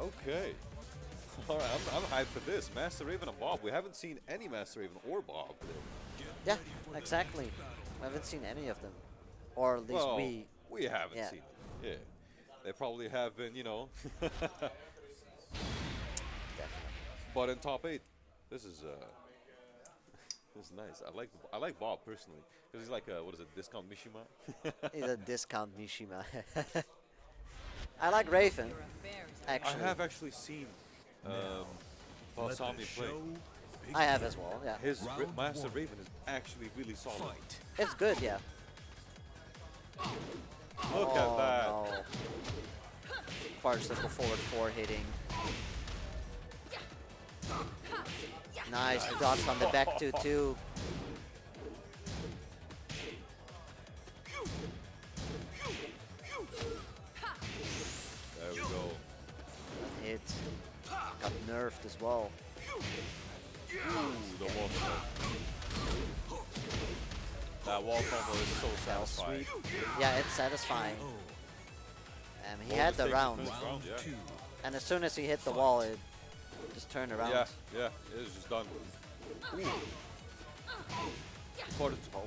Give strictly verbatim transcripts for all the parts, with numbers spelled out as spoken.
Okay. Alright, I'm, I'm hyped for this. Master Raven and Bob. We haven't seen any Master Raven or Bob. Yeah, exactly. We haven't seen any of them. Or at least well, we... we haven't yeah. seen them. Yeah. They probably have been, you know... Definitely. But in top eight, this is... Uh, this is nice. I like I like Bob personally. Because he's like a, what is it, discount Mishima? He's a discount Mishima. I like Raven, actually. I have actually seen um, Baassami play. I have as well, yeah. His Ra Master one. Raven is actually really solid. Fight. It's good, yeah. Look oh, at that. No. Far circle forward four hitting. Nice, nice. Dodge on the back two two. There we go. That hit. Got nerfed as well. Ooh, the wall combo. That wall combo is so satisfying. Yeah, it's satisfying. And he had the round. round yeah. And as soon as he hit the wall, it just turned around. Yeah, yeah, it is just done. Ooh.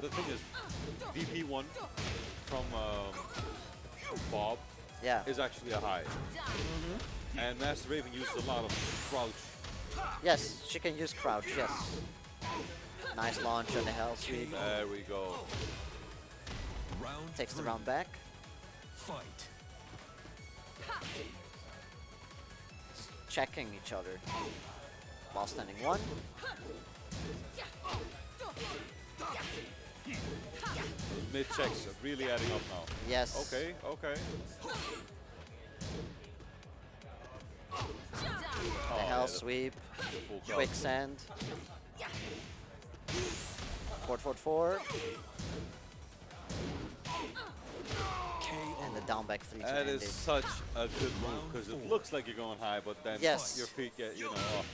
The thing is, V P one from um, Bob yeah. is actually a high. Mm-hmm. And Master Raven uses a lot of crouch. Yes, she can use crouch, yes. Nice launch on the hell sweep. There we go. Round Takes three. the round back. Fight. Just checking each other. While standing one. Mid checks are really adding up now. Yes. Okay, okay. The hell sweep, quicksand, four four four, and the down back three. That is such a good move because it looks like you're going high, but then yes. your feet get, you know, off.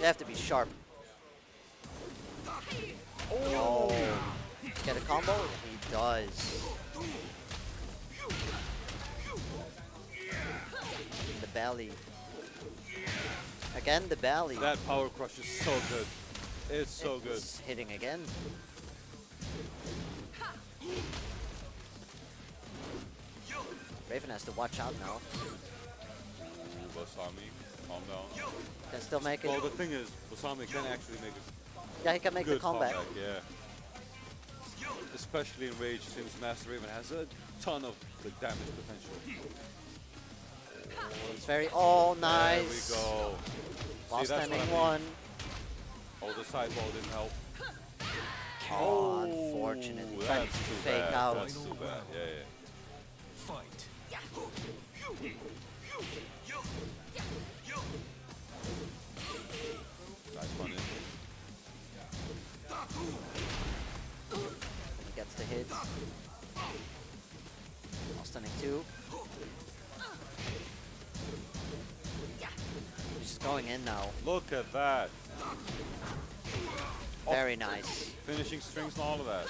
You have to be sharp. Oh, get a combo? He does. In the belly. Again, the belly. That power crush is so good. It's so it's good. It's hitting again. Raven has to watch out now. Ooh, Baassami, calm down. Can still make it. Well, the thing is, Baassami can actually make it. Yeah, he can make the comeback. comeback. Yeah. Especially in Rage, since Master Raven has a ton of the damage potential. It's very oh nice. There we go. While standing I mean. one. Oh, the sidewall didn't help. Oh, unfortunately. That's trying to too fake bad. out. That's too bad. Yeah, yeah. Fight. Nice one. He gets the hit. While standing two. Just going in now. Look at that. Very oh. nice. Finishing strings and all of that.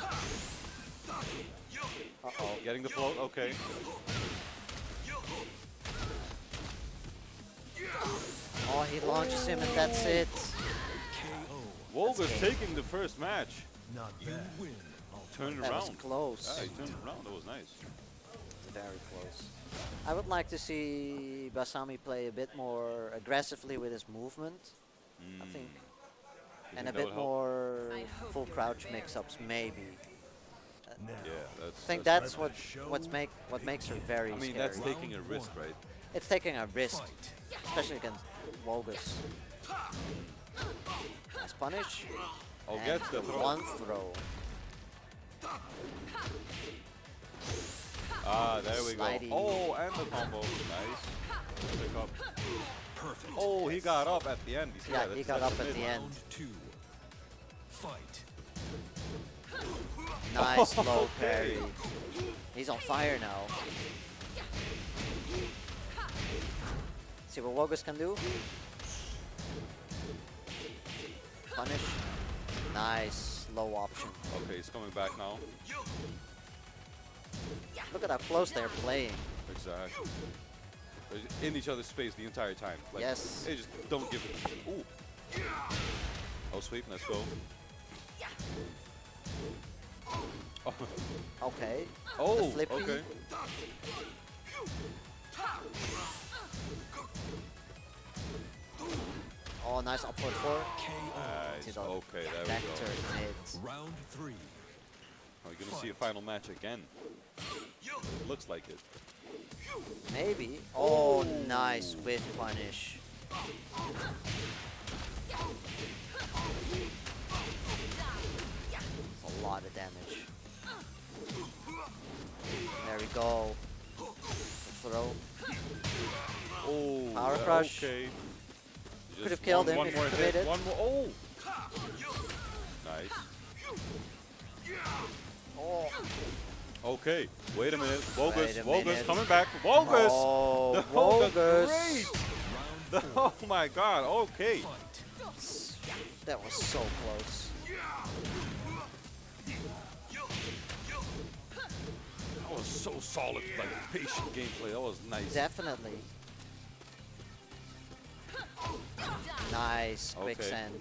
Uh oh. Getting the float? Okay. Oh, he launches him and that's it. Wogus taking the first match. Not bad. Turn it that around. That was close. Yeah, he turned it around. That was nice. Very close. I would like to see Baassami play a bit more aggressively with his movement, mm. I think. You and think a bit more full crouch mix-ups, maybe. No. Yeah, that's, I think that's, that's what what's make what makes her very I mean, scary. That's taking a risk, right? It's taking a risk, Fight. especially against Wogus. Nice punish. Oh, and gets the throw. One throw. Ah, there we Slidey. go. Oh, and the combo. Nice. Pick up. Perfect. Oh, he got up at the end. He's yeah, he got up at mid. the end. Two. Fight. Nice oh, low okay. parry. He's on fire now. See what Wogus can do. Punish. Nice. Low option. Okay, he's coming back now. Look at how close they're playing. Exactly. in each other's space the entire time. Like, yes. They just don't give it. Ooh. Oh, sweep. Let's go. Oh. Okay. Oh, okay. Oh, nice upward four. Nice. Okay, there back we go. Hits. Round three. Are we going to see a final match again? It looks like it. Maybe. Oh, ooh, nice with punish. That's a lot of damage. There we go. Throw. Oh, power crush. Okay. Could have killed one, him one if more he hit. One more. Oh. Nice. Oh. Okay. Wait a minute. Wogus. Wogus coming back. Wogus. Oh, Wogus. Great. Oh my God. Okay. That was so close. That was so solid. Like patient gameplay. That was nice. Definitely. Nice, quick okay. Send.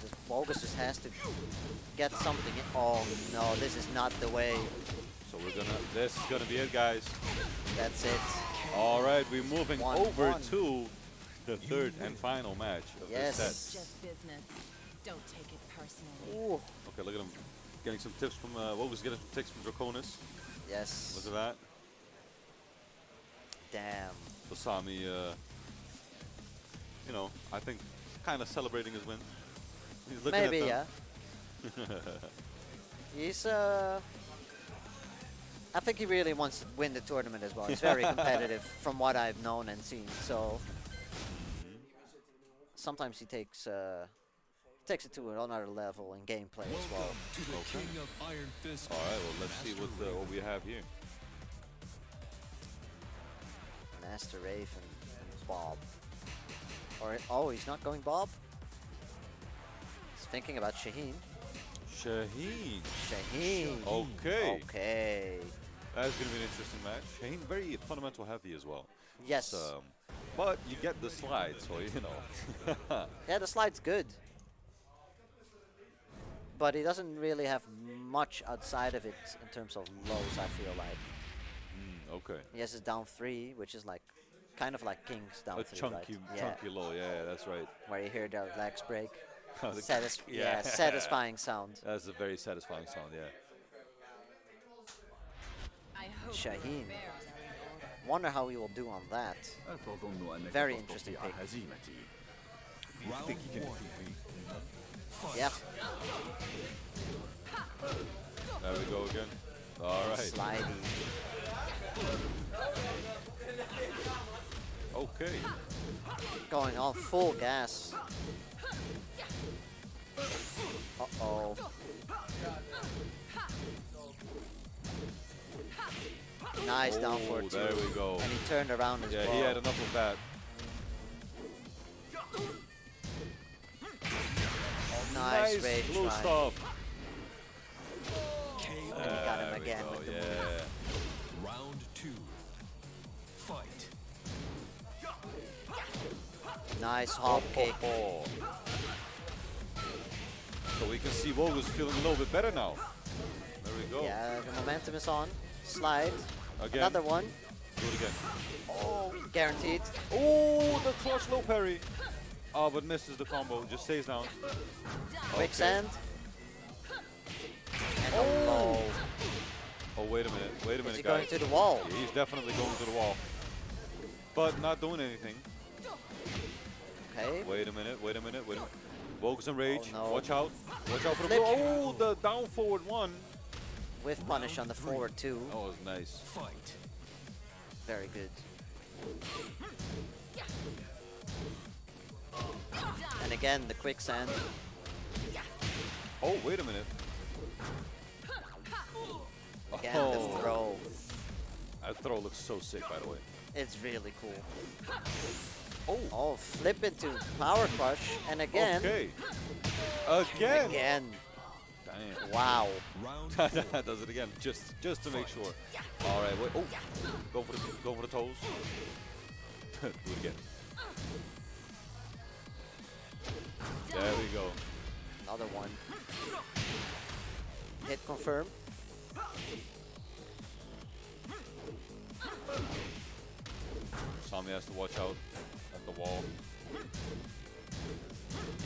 This Wogus just has to get something in. Oh no, this is not the way. So we're gonna, this is gonna be it, guys. That's it. All right, we're moving one, over one. to the third and final match of yes. this set. Just business. Don't take it personally. Ooh. Okay, look at him. Getting some tips from, uh, Wogus getting some tips from Draconis. Yes. Look at that. Damn. Baassami, uh, you know, I think kind of celebrating his win. He's looking Maybe, at them. yeah. He's, uh, I think he really wants to win the tournament as well. He's very competitive from what I've known and seen. So sometimes he takes, uh, takes it to another level in gameplay as well. Okay. Alright, well let's see what, uh, what we have here. Master Rafe and Bob. Or, oh, he's not going Bob? He's thinking about Shaheen. Shaheen. Shaheen. Okay. Okay. That's going to be an interesting match. Shaheen, very fundamental heavy as well. Yes. Um, but you get the slide, so you know. Yeah, the slide's good. But he doesn't really have much outside of it in terms of lows, I feel like. Mm, okay. He has his down three, which is like, kind of like King's down a three, chunky, right? A yeah. chunky low, yeah, that's right. Where you hear their legs break. Satis yeah. yeah, satisfying sound. That's a very satisfying sound, yeah. Shaheen. Wonder how he will do on that. Very interesting pick. Yep. There we go again. All right. Sliding. Okay. Going all full gas. Uh-oh. Nice oh, down for two. There we go. And he turned around as well. Yeah, ball. He had enough of that. Nice, nice blue stop. And we got him again. Go, with the yeah. Round two. Fight. Nice hop oh, kick. Oh, oh. So we can see Wogus feeling a little bit better now. There we go. Yeah, the momentum is on. Slide. Again. Another one. Do it again. Oh, guaranteed. Oh, the clutch low parry. Oh, but misses the combo. Just stays down. Quick send. Oh. Oh, wait a minute. Wait a minute, guys. He's going to the wall. Yeah, he's definitely going to the wall. But not doing anything. Okay. Wait a minute. Wait a minute. Wait a minute. Wogus and Rage. Oh, no. Watch out. Watch out for the... Oh, the down forward one. With punish on the forward two. That was nice. Fight. Very good. And again, the quicksand. Oh, wait a minute. Again, oh. the throw. That throw looks so sick, by the way. It's really cool. Oh, oh flip into power crush. And again. Okay. Again. Again. Damn. Damn. Wow. That does it again, just just to make sure. All right, wait. Oh, go for the go for the toes. Do it again. There we go. Another one. Hit confirm. Baassami has to watch out at the wall. You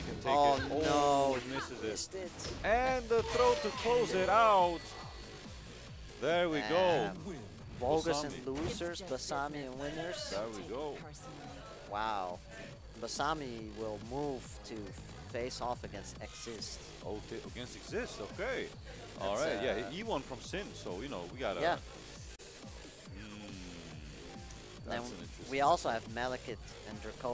can take oh, it. Oh no, he misses missed it. it. And the throw to close it out. There we um, go. Wogus and losers, Baassami and winners. There we go. Wow. Baassami will move to face off against Exis. Oh, against Exis, okay. That's all right, uh, yeah, he won from Sin, so you know, we gotta. Yeah. Mm, that's an interesting. We also have Malakit and Dracova.